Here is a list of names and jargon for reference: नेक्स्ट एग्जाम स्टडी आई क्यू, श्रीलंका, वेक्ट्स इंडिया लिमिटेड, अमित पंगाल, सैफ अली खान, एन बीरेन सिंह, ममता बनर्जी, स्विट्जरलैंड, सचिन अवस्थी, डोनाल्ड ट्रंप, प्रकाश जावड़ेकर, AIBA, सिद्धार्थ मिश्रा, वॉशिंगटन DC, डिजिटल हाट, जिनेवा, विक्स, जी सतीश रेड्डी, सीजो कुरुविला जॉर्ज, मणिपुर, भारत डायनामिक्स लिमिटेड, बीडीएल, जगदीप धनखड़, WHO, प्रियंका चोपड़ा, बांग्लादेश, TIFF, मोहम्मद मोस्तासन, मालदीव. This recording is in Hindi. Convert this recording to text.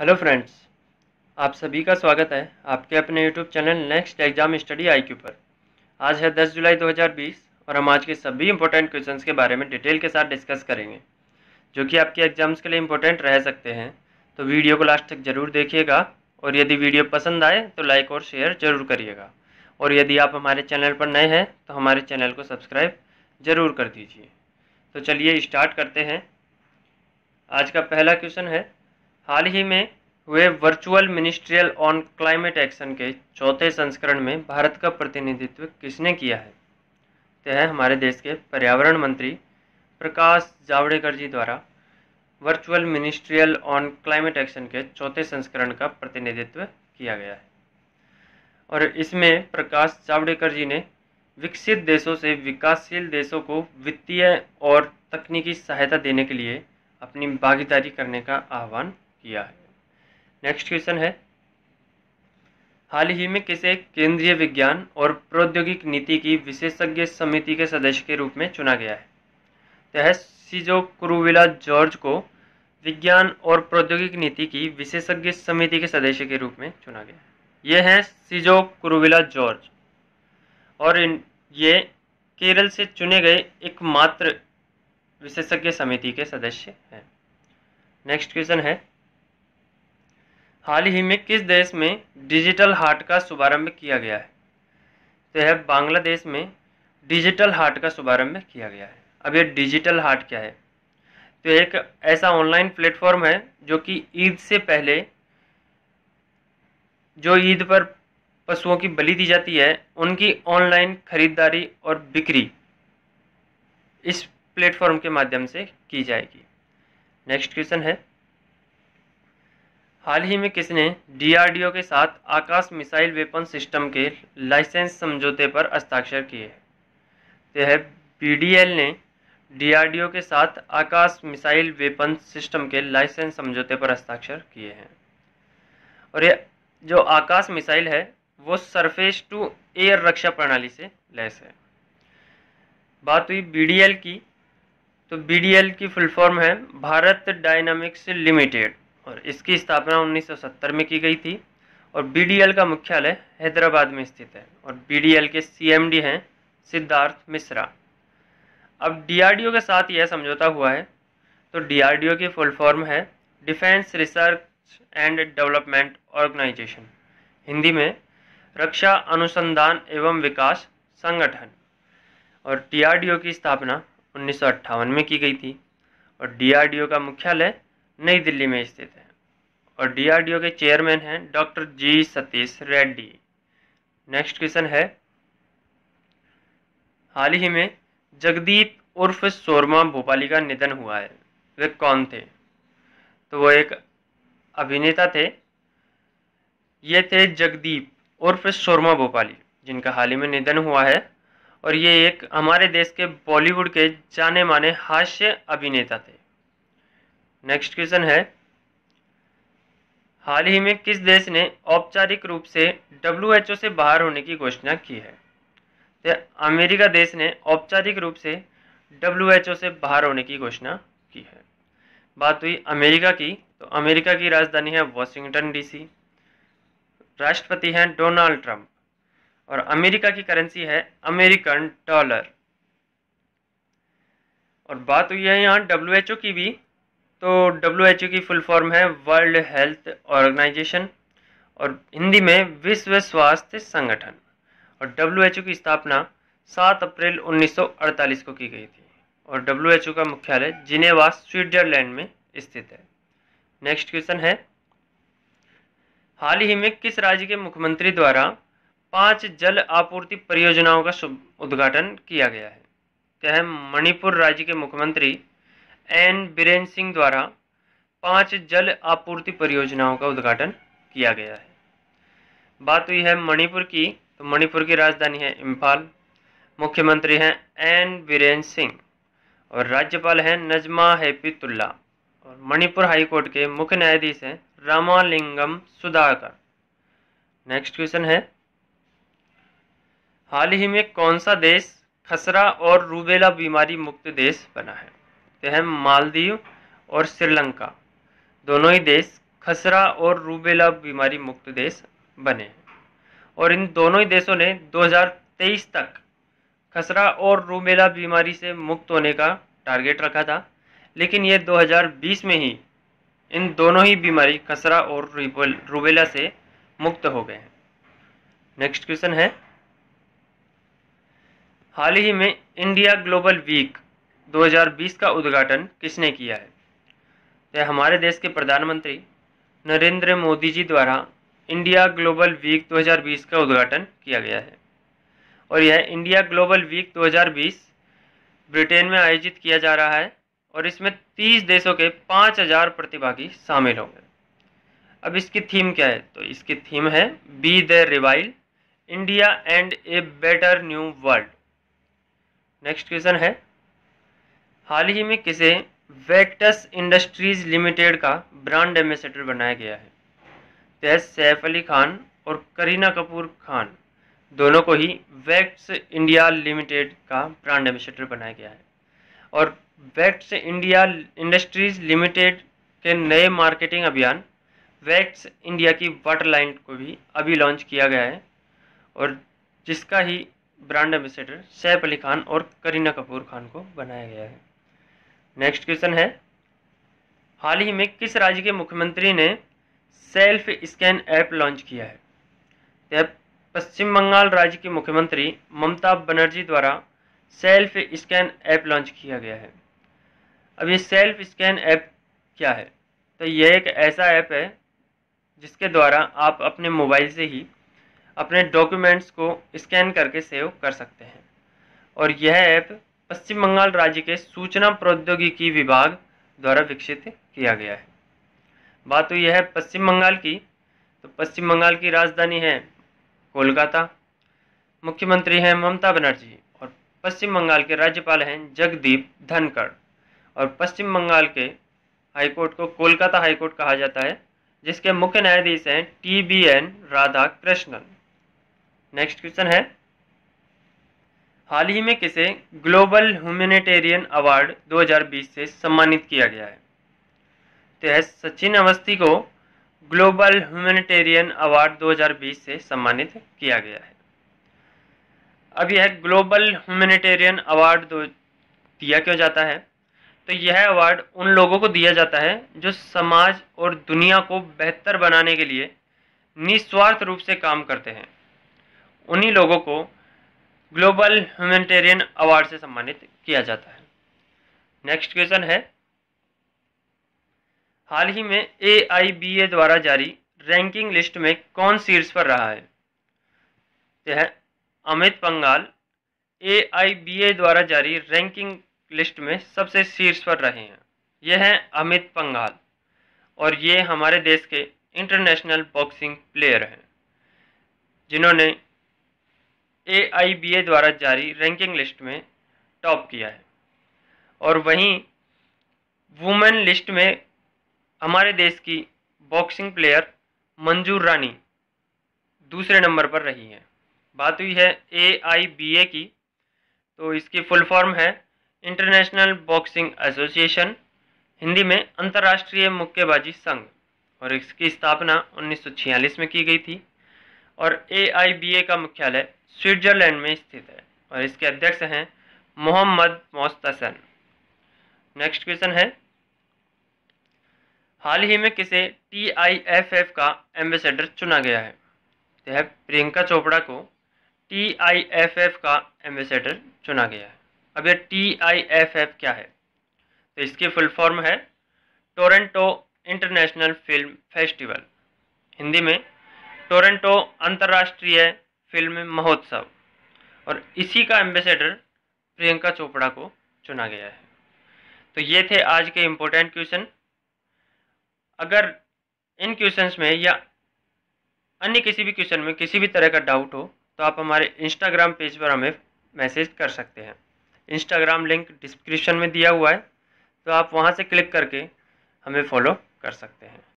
हेलो फ्रेंड्स, आप सभी का स्वागत है आपके अपने YouTube channel नेक्स्ट एग्जाम स्टडी आई क्यू पर। आज है 10 जुलाई 2020 और हम आज के सभी इम्पोर्टेंट क्वेश्चंस के बारे में डिटेल के साथ डिस्कस करेंगे जो कि आपके एग्जाम्स के लिए इम्पोर्टेंट रह सकते हैं। तो वीडियो को लास्ट तक ज़रूर देखिएगा और यदि वीडियो पसंद आए तो लाइक और शेयर ज़रूर करिएगा और यदि आप हमारे चैनल पर नए हैं तो हमारे चैनल को सब्सक्राइब ज़रूर कर दीजिए। तो चलिए स्टार्ट करते हैं। आज का पहला क्वेश्चन है, हाल ही में हुए virtual ministerial on climate action के चौथे संस्करण में भारत का प्रतिनिधित्व किसने किया है? तो है हमारे देश के पर्यावरण मंत्री प्रकाश जावड़ेकर जी द्वारा virtual ministerial on climate action के चौथे संस्करण का प्रतिनिधित्व किया गया है और इसमें प्रकाश जावड़ेकर जी ने विकसित देशों से विकासशील देशों को वित्तीय और तकनीकी सहायता देने के लिए अपनी भागीदारी करने का आह्वान किया है। नेक्स्ट क्वेश्चन है, हाल ही में किसे केंद्रीय विज्ञान और प्रौद्योगिकी नीति की विशेषज्ञ समिति के सदस्य के रूप में चुना गया है? तो है सीजो कुरुविला जॉर्ज को विज्ञान और प्रौद्योगिकी नीति की विशेषज्ञ समिति के सदस्य के रूप में चुना गया है। ये है सीजो कुरुविला जॉर्ज और ये केरल से चुने गए एकमात्र विशेषज्ञ समिति के सदस्य हैं। नेक्स्ट क्वेश्चन है, हाल ही में किस देश में डिजिटल हाट का शुभारंभ किया गया है? तो यह बांग्लादेश में डिजिटल हाट का शुभारंभ किया गया है। अब यह डिजिटल हाट क्या है? तो एक ऐसा ऑनलाइन प्लेटफॉर्म है जो कि ईद से पहले जो ईद पर पशुओं की बलि दी जाती है उनकी ऑनलाइन खरीदारी और बिक्री इस प्लेटफॉर्म के माध्यम से की जाएगी। नेक्स्ट क्वेश्चन है, हाल ही में किसने डीआरडीओ के साथ आकाश मिसाइल वेपन सिस्टम के लाइसेंस समझौते पर हस्ताक्षर किए? तो है बीडीएल ने डीआरडीओ के साथ आकाश मिसाइल वेपन सिस्टम के लाइसेंस समझौते पर हस्ताक्षर किए हैं और ये जो आकाश मिसाइल है वो सरफेस टू एयर रक्षा प्रणाली से लैस है। बात हुई बीडीएल की, तो बीडीएल की फुल फॉर्म है भारत डायनामिक्स लिमिटेड और इसकी स्थापना 1970 में की गई थी और बीडीएल का मुख्यालय हैदराबाद में स्थित है और बीडीएल के सीएमडी हैं सिद्धार्थ मिश्रा। अब डीआरडीओ के साथ यह समझौता हुआ है तो डीआरडीओ की फुल फॉर्म है defence research and development organisation, Hindi में रक्षा अनुसंधान एवं विकास संगठन और डीआरडीओ की स्थापना 1958 में की गई थी और डीआरडीओ का मुख्यालय नई दिल्ली में स्थित है और डीआरडीओ के चेयरमैन हैं doctor जी सतीश रेड्डी। Next question है, हाल ही में जगदीप उर्फ शोरमा भोपाली का निधन हुआ है। वे कौन थे? तो वो एक अभिनेता थे। ये थे जगदीप उर्फ शोरमा भोपाली जिनका हाल ही में निधन हुआ है और ये एक हमारे देश के बॉलीवुड के जाने माने हास्य अभिनेता थे। नेक्स्ट क्वेश्चन है, हाल ही में किस देश ने औपचारिक रूप से WHO से बाहर होने की घोषणा की है? तो अमेरिका देश ने औपचारिक रूप से WHO से बाहर होने की घोषणा की है। बात हुई अमेरिका की, तो अमेरिका की राजधानी है वॉशिंगटन DC, राष्ट्रपति हैं डोनाल्ड ट्रंप और अमेरिका की करेंसी है अमेरिकन डॉलर। और बात हुई है यहाँ WHO की भी, तो WHO की फुल फॉर्म है वर्ल्ड हेल्थ ऑर्गेनाइजेशन और हिंदी में विश्व स्वास्थ्य संगठन और WHO की स्थापना 7 अप्रैल 1948 को की गई थी और WHO का मुख्यालय जिनेवा स्विट्जरलैंड में स्थित है। नेक्स्ट क्वेश्चन है, हाल ही में किस राज्य के मुख्यमंत्री द्वारा 5 जल आपूर्ति परियोजनाओं का उद्घाटन किया गया है? क्या है मणिपुर राज्य के मुख्यमंत्री एन बीरेन सिंह द्वारा 5 जल आपूर्ति परियोजनाओं का उद्घाटन किया गया है। बात हुई है मणिपुर की, तो मणिपुर की राजधानी है इम्फाल, मुख्यमंत्री हैं एन बीरेन सिंह और राज्यपाल हैं नजमा हेपिटुल्ला और मणिपुर हाई कोर्ट के मुख्य न्यायाधीश हैं रामलिंगम सुदाकर। नेक्स्ट क्वेश्चन है, हाल ही में कौन सा देश खसरा और रूबेला बीमारी मुक्त देश बना है? हैं मालदीव और श्रीलंका, दोनों ही देश खसरा और रूबेला बीमारी मुक्त देश बने हैं। और इन दोनों ही देशों ने 2023 तक खसरा और रूबेला बीमारी से मुक्त होने का टारगेट रखा था, लेकिन ये 2020 में ही इन दोनों ही बीमारी खसरा और रूबेला से मुक्त हो गए हैं। नेक्स्ट क्वेश्चन है, हाल ही में इंडिया ग्लोबल वीक 2020 का उद्घाटन किसने किया है? तो हमारे देश के प्रधानमंत्री नरेंद्र मोदी जी द्वारा इंडिया ग्लोबल वीक 2020 का उद्घाटन किया गया है। और यह इंडिया ग्लोबल वीक 2020 ब्रिटेन में आयोजित किया जा रहा है और इसमें 30 देशों के 5000 प्रतिभागी शामिल होंगे। अब इसकी थीम क्या है? तो इसकी थीम है be the revival India and a better new world. Next question है, हाल ही में किसे वेक्टस इंडस्ट्रीज लिमिटेड का ब्रांड एम्बेसडर बनाया गया है? सैफ अली खान और करीना कपूर खान दोनों को ही वेक्ट्स इंडिया लिमिटेड का ब्रांड एम्बेसडर बनाया गया है। और वेक्ट्स इंडिया इंडस्ट्रीज लिमिटेड के नए मार्केटिंग अभियान वेक्ट्स इंडिया की वाटर लाइन को भी अभी लॉन्च किया गया है और जिसका ही ब्रांड एम्बेसडर सैफ अली खान और करीना कपूर खान को बनाया गया है। नेक्स्ट क्वेश्चन है, हाल ही में किस राज्य के मुख्यमंत्री ने सेल्फ स्कैन ऐप लॉन्च किया है? यह पश्चिम बंगाल राज्य की मुख्यमंत्री ममता बनर्जी द्वारा सेल्फ स्कैन ऐप लॉन्च किया गया है। अब ये सेल्फ स्कैन ऐप क्या है? तो यह एक ऐसा ऐप है जिसके द्वारा आप अपने मोबाइल से ही अपने डॉक्यूमेंट्स को स्कैन करके सेव कर सकते हैं। और यह ऐप पश्चिम बंगाल राज्य के सूचना प्रौद्योगिकी विभाग द्वारा विकसित किया गया है। बात तो यह है पश्चिम बंगाल की, तो पश्चिम बंगाल की राजधानी है कोलकाता, मुख्यमंत्री हैं ममता बनर्जी और पश्चिम बंगाल के राज्यपाल हैं जगदीप धनखड़। और पश्चिम बंगाल के हाईकोर्ट को कोलकाता हाईकोर्ट कहा जाता है, जिसके मुख्य न्यायाधीश हैं TBN राधाकृष्णन। नेक्स्ट क्वेश्चन है, हाल ही में किसे ग्लोबल ह्यूमैनिटेरियन अवार्ड 2020 से सम्मानित किया गया है? सचिन अवस्थी को ग्लोबल ह्यूमैनिटेरियन अवार्ड 2020 से सम्मानित किया गया है। अब यह ग्लोबल ह्यूमैनिटेरियन अवार्ड दिया क्यों जाता है? तो यह अवार्ड उन लोगों को दिया जाता है जो समाज और दुनिया को बेहतर बनाने के लिए निस्वार्थ रूप से काम करते हैं। उन्हीं लोगों को ग्लोबल ह्यूमैनिटेरियन अवार्ड से सम्मानित किया जाता है। नेक्स्ट क्वेश्चन है, हाल ही में AIBA द्वारा जारी रैंकिंग लिस्ट में कौन शीर्ष पर रहा है? यह अमित पंगाल AIBA द्वारा जारी रैंकिंग लिस्ट में सबसे शीर्ष पर रहे हैं। यह हैं अमित पंगाल और ये हमारे देश के इंटरनेशनल बॉक्सिंग प्लेयर हैं, जिन्होंने AIBA द्वारा जारी रैंकिंग लिस्ट में टॉप किया है। और वहीं वुमेन लिस्ट में हमारे देश की बॉक्सिंग प्लेयर मंजूर रानी दूसरे नंबर पर रही हैं। बात हुई है AIBA की, तो इसकी फुल फॉर्म है इंटरनेशनल बॉक्सिंग एसोसिएशन, हिंदी में अंतर्राष्ट्रीय मुक्केबाजी संघ। और इसकी स्थापना 1946 में की गई थी। और AIBA का मुख्यालय स्विट्जरलैंड में स्थित है और इसके अध्यक्ष हैं मोहम्मद मोस्तासन। नेक्स्ट क्वेश्चन है, हाल ही में किसे TIFF का एम्बेसडर चुना गया है? यह प्रियंका चोपड़ा को TIFF का एम्बेसडर चुना गया है। अब यह TIFF क्या है? तो इसकी फुल फॉर्म है Toronto international film festival, Hindi में टोरंटो अंतर्राष्ट्रीय फिल्म महोत्सव। और इसी का एम्बेसडर प्रियंका चोपड़ा को चुना गया है। तो ये थे आज के इम्पोर्टेंट क्वेश्चन। अगर इन क्वेश्चंस में या अन्य किसी भी क्वेश्चन में किसी भी तरह का डाउट हो तो आप हमारे इंस्टाग्राम पेज पर हमें मैसेज कर सकते हैं। इंस्टाग्राम लिंक डिस्क्रिप्शन में दिया हुआ है, तो आप वहां से क्लिक करके हमें फॉलो कर सकते हैं।